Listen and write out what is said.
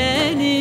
direni.